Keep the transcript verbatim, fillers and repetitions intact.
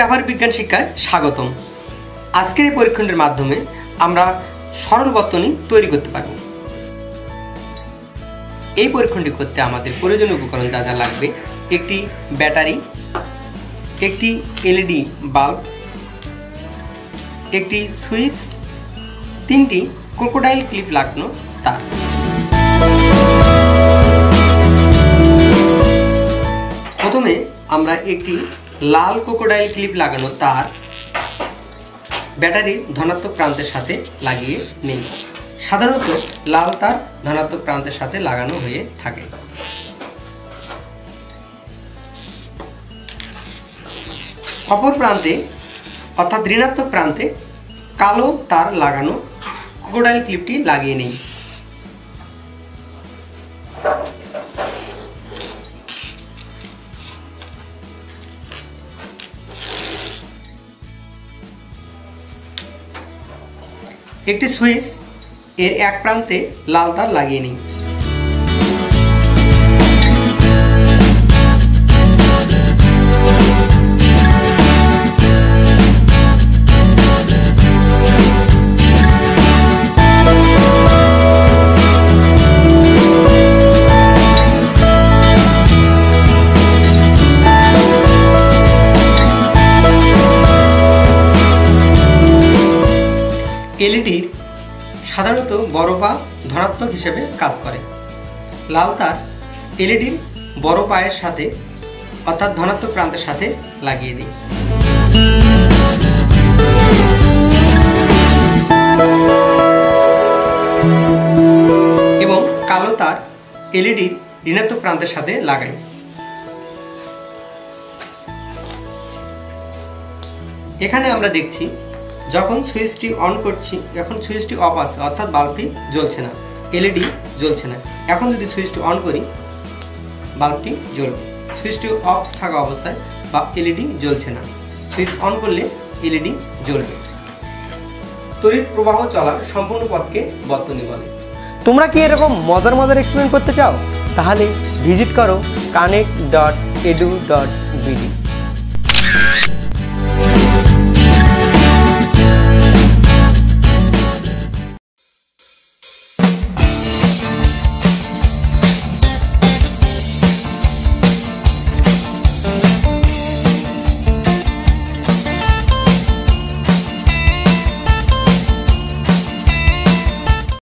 ব্যবহারিক বিজ্ঞান শিক্ষায় স্বাগতম। আজকের এই পরীক্ষণের মাধ্যমে আমরা সরল বর্তনী তৈরি করতে পারব। এই পরীক্ষণটি করতে আমাদের প্রয়োজনীয় উপকরণ যা যা লাগবে, একটি ব্যাটারি, একটি এলইডি বাল্ব, একটি সুইচ, তিনটি ক্রোকোডাইল ক্লিপ লাগানো তার। প্রথমে আমরা একটি লাল ক্রোকোডাইল ক্লিপ লাগানো তার ব্যাটারির ধনাত্মক প্রান্তের সাথে লাগিয়ে নেই। সাধারণত লাল তার ধনাত্মক প্রান্তের সাথে লাগানো হয়ে থাকে। অপর প্রান্তে অর্থাৎ ঋণাত্মক প্রান্তে কালো তার লাগানো ক্রোকোডাইল ক্লিপটি লাগিয়ে নেই। একটি সুইচ এর এক প্রান্তে লাল তার লাগিয়ে নিই। এলইডি সাধারণত বড় পা ধনাত্মক হিসেবে কাজ করে। লাল তার এলইডির বড় পায়ের সাথে অর্থাৎ ধনাত্মক প্রান্তের সাথে লাগিয়ে দিই। এবং কালো তার এলইডির ঋণাত্মক প্রান্তের সাথে লাগাই। এখানে আমরা দেখছি যখন সুইচটি অন করছি, এখন সুইচটি অফ আছে অর্থাৎ বাল্বটি জ্বলছে না, এলইডি জ্বলছে না। এখন যদি সুইচটি অন করি বাল্বটি জ্বলবে। সুইচটি অফ থাকা অবস্থায় বা এলইডি জ্বলছে না, সুইচ অন করলে এলইডি জ্বলবে। তড়িৎ প্রবাহ চলার সম্পূর্ণ পথকে বর্তনী বলে। তোমরা কি এরকম মজার মজার এক্সপেরিমেন্ট করতে চাও? তাহলে ভিজিট করো connect dot edu dot BD.